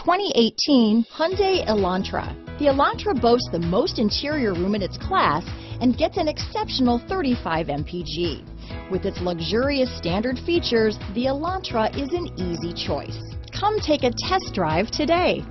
2018 Hyundai Elantra. The Elantra boasts the most interior room in its class and gets an exceptional 35 mpg. With its luxurious standard features, the Elantra is an easy choice. Come take a test drive today.